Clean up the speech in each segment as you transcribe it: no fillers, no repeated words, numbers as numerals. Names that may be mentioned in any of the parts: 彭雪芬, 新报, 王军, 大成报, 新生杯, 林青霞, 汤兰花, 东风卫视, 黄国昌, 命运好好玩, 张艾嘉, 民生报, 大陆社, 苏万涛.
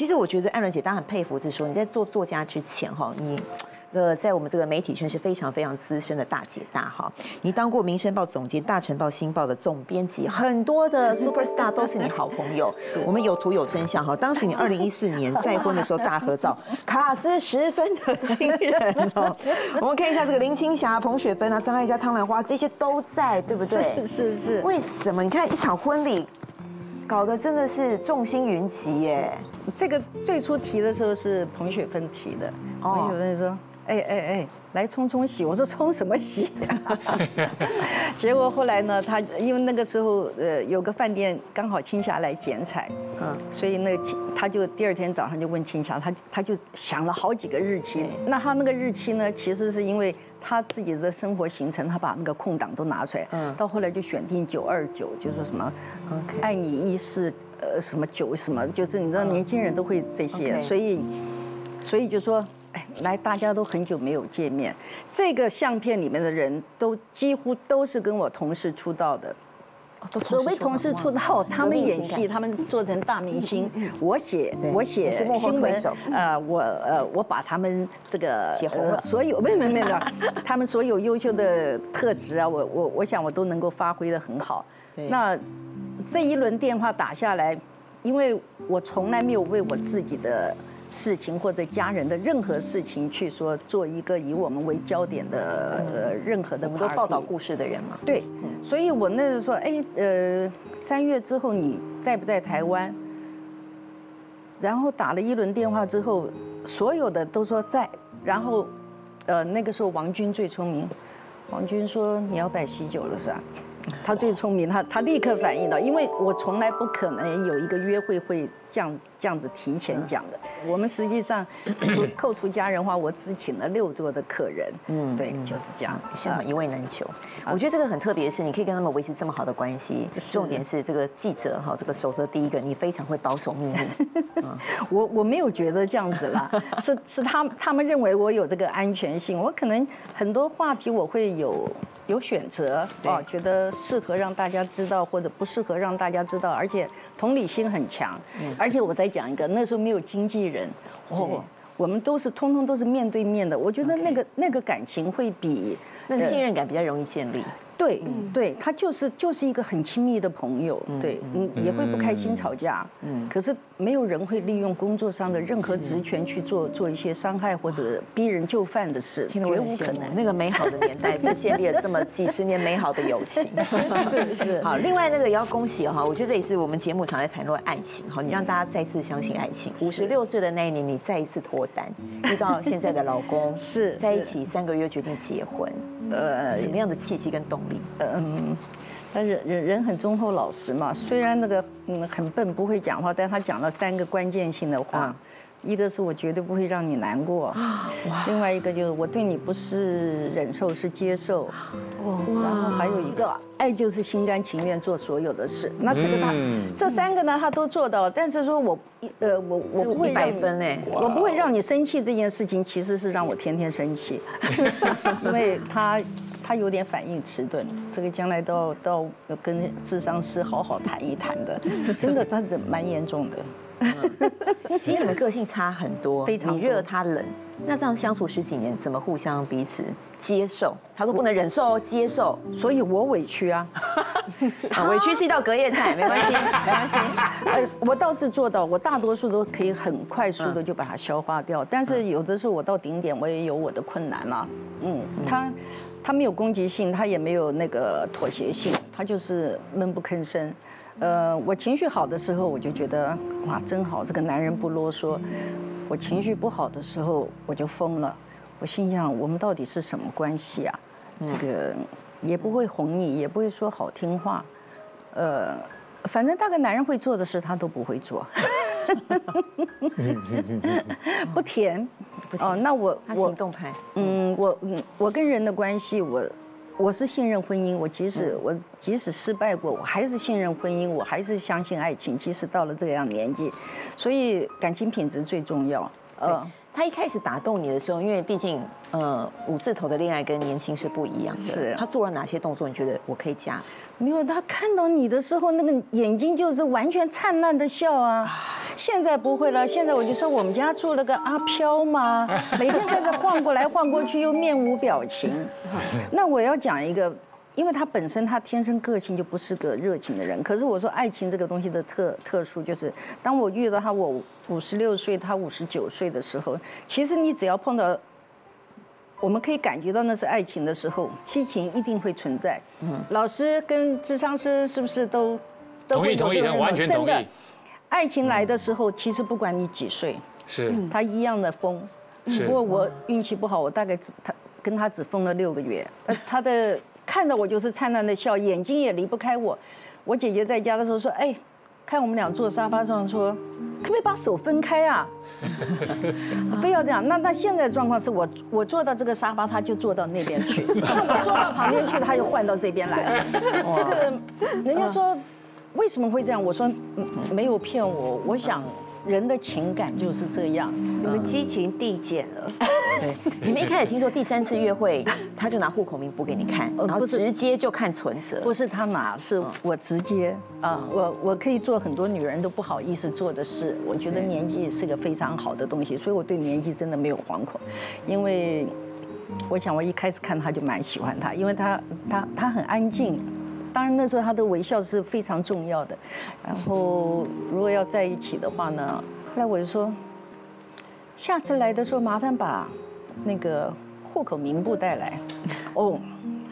其实我觉得艾伦姐，大家很佩服，就是说你在做作家之前哈，你。 在我们这个媒体圈是非常非常资深的大姐大哈，你当过《民生报》总监、《大成报》、《新报》的总编辑，很多的 super star 都是你好朋友。我们有图有真相哈，当时你2014年再婚的时候大合照，卡司十分的惊人哦。我们看一下这个林青霞、彭雪芬啊、张艾嘉、汤兰花，这些都在，对不对？是。为什么？你看一场婚礼。 搞得真的是众星云集耶！这个最初提的时候是彭雪芬提的，彭雪芬说：“哎，来冲喜。”我说：“冲什么喜？”结果后来呢，他因为那个时候有个饭店刚好青霞来剪彩，所以那他就第二天早上就问青霞，他就想了好几个日期。那他那个日期呢，其实是因为。 他自己的生活行程，他把那个空档都拿出来，到后来就选定929，就是什么，爱你14，什么9什么，就是你知道年轻人都会这些，所以就说，哎，来大家都很久没有见面，这个相片里面的人都几乎都是跟我同事出道的。 所谓同事出道，他们演戏，他们做成大明星。我写新闻，我把他们这个写红了，所有没有，他们所有优秀的特质啊，我想我都能够发挥得很好。那这一轮电话打下来，因为我从来没有为我自己的事情或者家人的任何事情去说做一个以我们为焦点的任何的 party， 我们都报道故事的人嘛。对。 所以，我那时候说，哎，3月之后你在不在台湾？然后打了一轮电话之后，所有的都说在。然后，那个时候王军最聪明，王军说你要摆喜酒了是吧？他最聪明，他立刻反应到，因为我从来不可能有一个约会会这样子提前讲的。我们实际上扣除家人话，我只请了6桌的客人。嗯，对，就是这样，像一位难求。我觉得这个很特别的是，你可以跟他们维持这么好的关系。重点是这个记者哈，这个守则第一个，你非常会保守秘密。我没有觉得这样子啦，是他们认为我有这个安全性，我可能很多话题我会有选择啊，觉得适合让大家知道或者不适合让大家知道，而且同理心很强，而且我在。 讲一个，那时候没有经纪人，哦，我们都是通通都是面对面的。我觉得那个感情会比那个信任感比较容易建立。对对，他就是一个很亲密的朋友，对，也会不开心吵架，可是没有人会利用工作上的任何职权去做一些伤害或者逼人就范的事，绝无可能。那个美好的年代是建立了这么几十年美好的友情，是。好，另外那个也要恭喜哈，我觉得这也是我们节目常在谈论爱情哈，你让大家再次相信爱情。56岁的那一年，你再一次脱单，遇到现在的老公，是在一起3个月决定结婚，什么样的契机跟动力？ 但人很忠厚老实嘛。虽然那个很笨不会讲话，但他讲了3个关键性的话，一个是我绝对不会让你难过，另外一个就是我对你不是忍受是接受，然后还有一个爱就是心甘情愿做所有的事。那这个这3个呢他都做到，但是说我不会100分哎，我不会让你生气这件事情其实是让我天天生气，因为他有点反应迟钝，这个将来都要跟諮商师好好谈一谈的，真的他蛮严重的。其实你们个性差很多，非常你热他冷，那这样相处10几年，怎么互相彼此接受？他说不能忍受，接受，所以我委屈啊，委屈是一道隔夜菜，没关系，没关系。我倒是做到，我大多数都可以很快速的就把它消化掉，但是有的时候我到顶点，我也有我的困难啦。他没有攻击性，他也没有那个妥协性，他就是闷不吭声。我情绪好的时候，我就觉得哇，真好，这个男人不啰嗦。我情绪不好的时候，我就疯了。我心想，我们到底是什么关系啊？这个也不会哄你，也不会说好听话。反正大概男人会做的事，他都不会做。不甜，哦，那他行动派。我跟人的关系，我是信任婚姻，我即使失败过，我还是信任婚姻，我还是相信爱情。即使到了这样年纪，所以感情品质最重要。他一开始打动你的时候，因为毕竟5字头的恋爱跟年轻是不一样的。是。他做了哪些动作？你觉得我可以加？没有，他看到你的时候，那个眼睛就是完全灿烂的笑啊。现在不会了，现在我就说我们家住了个阿飘嘛，每天在这晃过来晃过去，又面无表情。那我要讲一个，因为他本身他天生个性就不是个热情的人，可是我说爱情这个东西的特殊就是，当我遇到他，我56岁，他59岁的时候，其实你只要碰到。 我们可以感觉到那是爱情的时候，激情一定会存在。嗯，老师跟智商师是不是都会有这个认同？完全同意。真的，爱情来的时候，其实不管你几岁，是他一样的疯。是。不过我运气不好，我大概跟他只疯了6个月。他的看着我就是灿烂的笑，眼睛也离不开我。我姐姐在家的时候说：“哎，看我们俩坐沙发上说，可不可以把手分开啊？” 非要这样，那他现在的状况是我坐到这个沙发，他就坐到那边去；我坐到旁边去，他又换到这边来。这个人家说为什么会这样？我说没有骗我，我想人的情感就是这样，你们激情递减了。你们一开始听说第3次约会，他就拿户口名簿给你看，然后直接就看存折。不是他拿，是我直接啊，我可以做很多女人都不好意思做的事。我觉得年纪是个非常好的东西，所以我对年纪真的没有惶恐，因为我想我一开始看他就蛮喜欢他，因为他很安静。 当然那时候他的微笑是非常重要的，然后如果要在一起的话呢，后来我就说，下次来的时候麻烦把那个户口名簿带来。哦，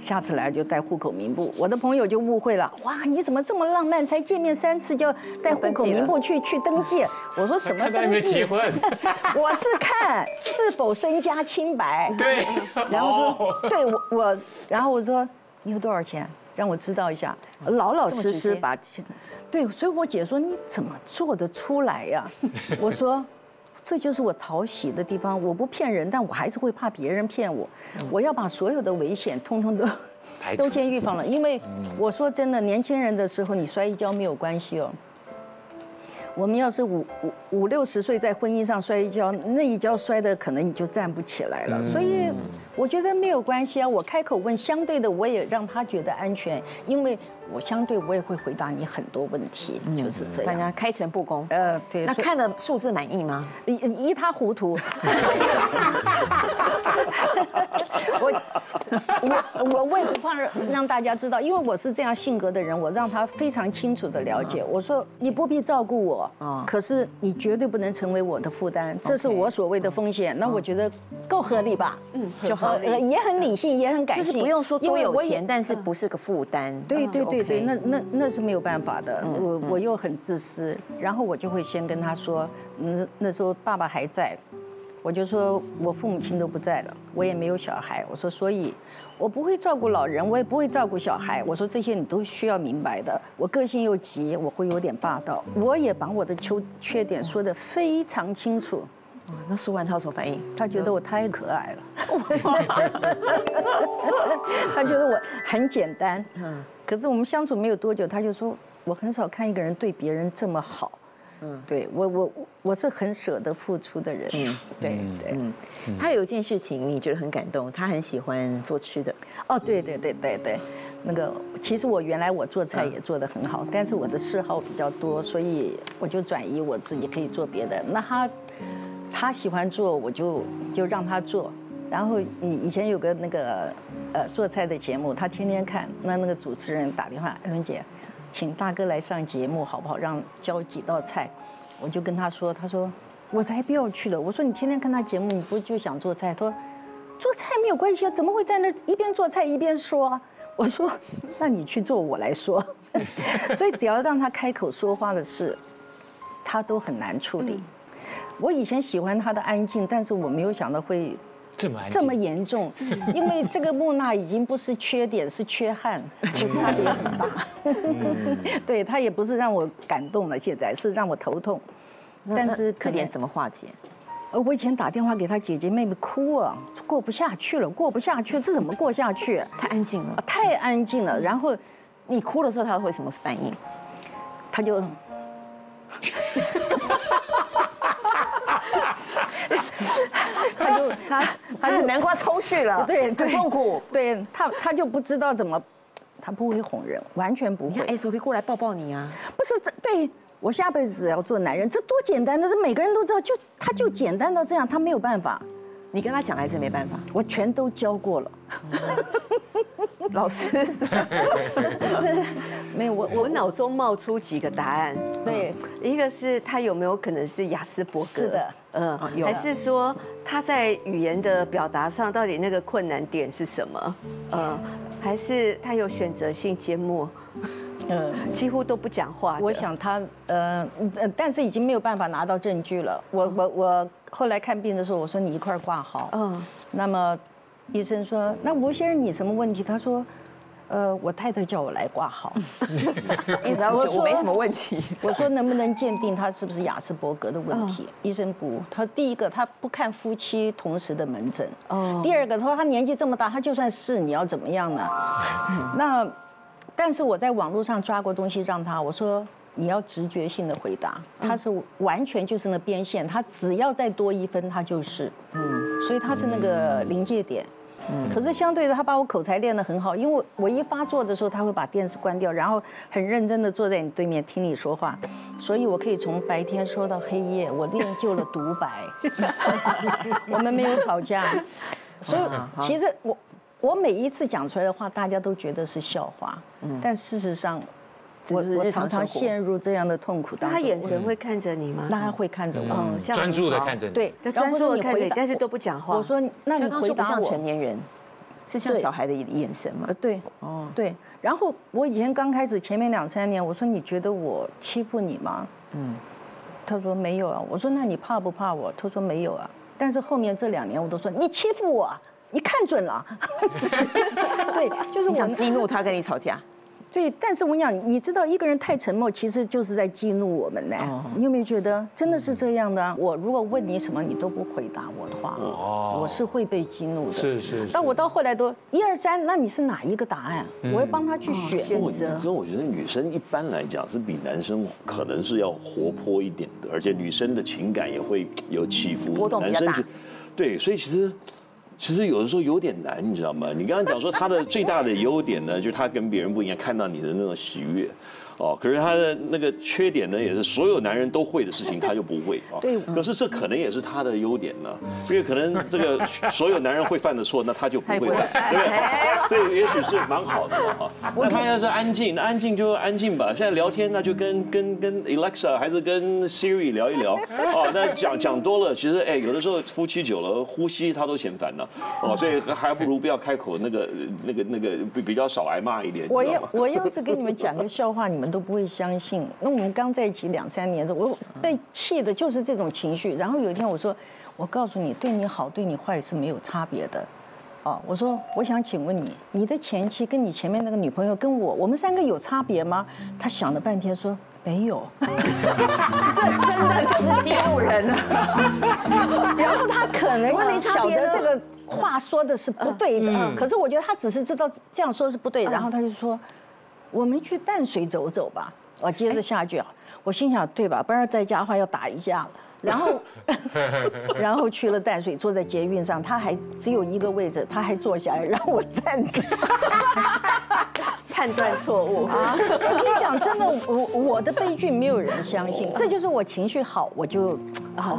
下次来就带户口名簿。我的朋友就误会了，哇，你怎么这么浪漫？才见面3次就要带户口名簿去登记？我说什么登记？我是看是否身家清白。对，然后说，对我，然后我说你有多少钱？ 让我知道一下，老老实实把钱，对，所以我姐说你怎么做得出来呀？我说，这就是我讨喜的地方，我不骗人，但我还是会怕别人骗我。我要把所有的危险通通都先预防了，因为我说真的，年轻人的时候你摔一跤没有关系哦。我们要是五六十岁在婚姻上摔一跤，那一跤摔的可能你就站不起来了，所以。 我觉得没有关系啊，我开口问，相对的我也让他觉得安全，因为我相对我也会回答你很多问题，就是这样。大家开诚布公。对。那看了数字满意吗？一塌糊涂。我为了让大家知道，因为我是这样性格的人，我让他非常清楚的了解。我说你不必照顾我，可是你绝对不能成为我的负担，这是我所谓的风险。那我觉得够合理吧？嗯，就好。 也很理性，也很感性，就是不用说多有钱，但是不是个负担。对，那是没有办法的。我又很自私，然后我就会先跟他说，那时候爸爸还在，我就说我父母亲都不在了，我也没有小孩，我说所以我不会照顾老人，我也不会照顾小孩，我说这些你都需要明白的。我个性又急，我会有点霸道，我也把我的缺点说得非常清楚。 那苏万涛什么反应？他觉得我太可爱了，他觉得我很简单。嗯，可是我们相处没有多久，他就说我很少看一个人对别人这么好。嗯，对我是很舍得付出的人。嗯，对。他有一件事情你觉得很感动，他很喜欢做吃的。哦，对。 那个其实原来我做菜也做得很好，但是我的嗜好比较多，所以我就转移我自己可以做别的。那他喜欢做，我就让他做。然后以前有个那个做菜的节目，他天天看。那个主持人打电话，艾伦姐，请大哥来上节目好不好？教几道菜。我就跟他说，他说我才不要去了。我说你天天看他节目，你不就想做菜？他说做菜没有关系啊，怎么会在那一边做菜一边说啊？ 我说，那你去做，我来说。所以只要让他开口说话的事，他都很难处理。我以前喜欢他的安静，但是我没有想到会这么严重，因为这个木讷已经不是缺点，是缺憾，差别很大。对他也不是让我感动了，现在是让我头痛。但是这点怎么化解？ 我以前打电话给他姐姐妹妹哭啊，过不下去了，这怎么过下去？太安静了。然后你哭的时候，他会什么反应？他就，他就南瓜抽去了，对，很痛苦，对他就不知道怎么。他不会哄人，完全不会。你看 SOP 过来抱抱你啊！不是，对我下辈子要做男人，这多简单的，这每个人都知道，就他就简单到这样，他没有办法。你跟他讲还是没办法，我全都教过了。老师，没有我脑中冒出几个答案，对，一个是他有没有可能是雅斯伯格？是的，嗯，还是说他在语言的表达上到底那个困难点是什么？还是他有选择性缄默？几乎都不讲话。我想他但是已经没有办法拿到证据了。我后来看病的时候，我说你一块挂号。嗯，那么。 医生说：“那吴先生，你什么问题？”他说：“我太太叫我来挂号。”医生说：“我没什么问题。”我说：“能不能鉴定他是不是雅斯伯格的问题？”医生不，他第一个他不看夫妻同时的门诊。哦。第二个，他说他年纪这么大，他就算是你要怎么样呢？那，但是我在网络上抓过东西让他，我说你要直觉性的回答，他是完全就是那边线，他只要再多一分，他就是。嗯。所以他是那个临界点。 可是相对的，他把我口才练得很好，因为我一发作的时候，他会把电视关掉，然后很认真地坐在你对面听你说话，所以我可以从白天说到黑夜，我练就了独白，我们没有吵架，所以其实我每一次讲出来的话，大家都觉得是笑话，但事实上。 我常常陷入这样的痛苦当中。他眼神会看着你吗？那他会看着我，专注的看着你。对，专注的看着你，但是都不讲话。我说，那你回答我。像成年人，是像小孩的眼神吗？对，哦，对。然后我以前刚开始前面2、3年，我说你觉得我欺负你吗？嗯，他说没有啊。我说那你怕不怕我？他说没有啊。但是后面这2年我都说你欺负我，你看准了。对，就是我想激怒他跟你吵架。 对，但是我讲，你知道，一个人太沉默，其实就是在激怒我们呢。你有没有觉得真的是这样的？我如果问你什么，你都不回答我的话，我是会被激怒的。是是。但我到后来都1、2、3，那你是哪一个答案？我会帮他去选择。所以我觉得女生一般来讲是比男生可能是要活泼一点的，而且女生的情感也会有起伏，波动比较大。对，所以其实有的时候有点难，你知道吗？你刚刚讲说他的最大的优点呢，就是他跟别人不一样，看到你的那种喜悦，哦。可是他的那个缺点呢，也是所有男人都会的事情，他就不会啊。对。可是这可能也是他的优点呢，因为可能这个所有男人会犯的错，那他就不会犯，对不对？所以也许是蛮好的啊。那他要是安静，那安静就安静吧。现在聊天那就跟 Alexa 还是跟 Siri 聊一聊哦。那讲多了，其实哎，有的时候夫妻久了，呼吸他都嫌烦了。 哦，所以还不如不要开口，那个比较少挨骂一点。我要是跟你们讲个笑话，你们都不会相信。那我们刚在一起2、3年之后，我被气的就是这种情绪。然后有一天我说，我告诉你，对你好对你坏是没有差别的。哦，我说我想请问你，你的前妻跟你前面那个女朋友跟我们3个有差别吗？他想了半天说。 没有，这真的就是激怒人了。然后他可能晓得这个话说的是不对的，可是我觉得他只是知道这样说是不对，然后他就说：“我们去淡水走走吧。”我接着下句啊，我心想对吧？不然在家的话要打一架了。然后去了淡水，坐在捷运上，他还只有一个位置，他还坐下来让我站着。判断错误啊！我跟你讲，真的，我的悲剧没有人相信，这就是我情绪好，我就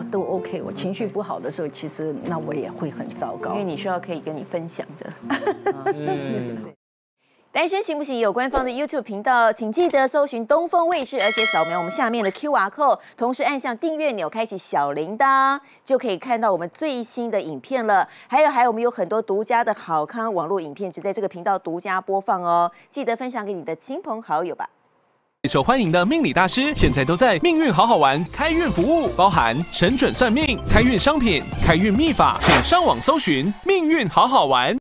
都 OK。我情绪不好的时候，其实那我也会很糟糕，因为你需要可以跟你分享的。单身行不行？有官方的 YouTube 频道，请记得搜寻东风卫视，而且扫描我们下面的 QR code， 同时按上订阅钮，开启小铃铛，就可以看到我们最新的影片了。还有，我们有很多独家的好康网络影片，只在这个频道独家播放哦。记得分享给你的亲朋好友吧。 最受欢迎的命理大师，现在都在命运好好玩开运服务，包含神准算命、开运商品、开运秘法，请上网搜寻命运好好玩。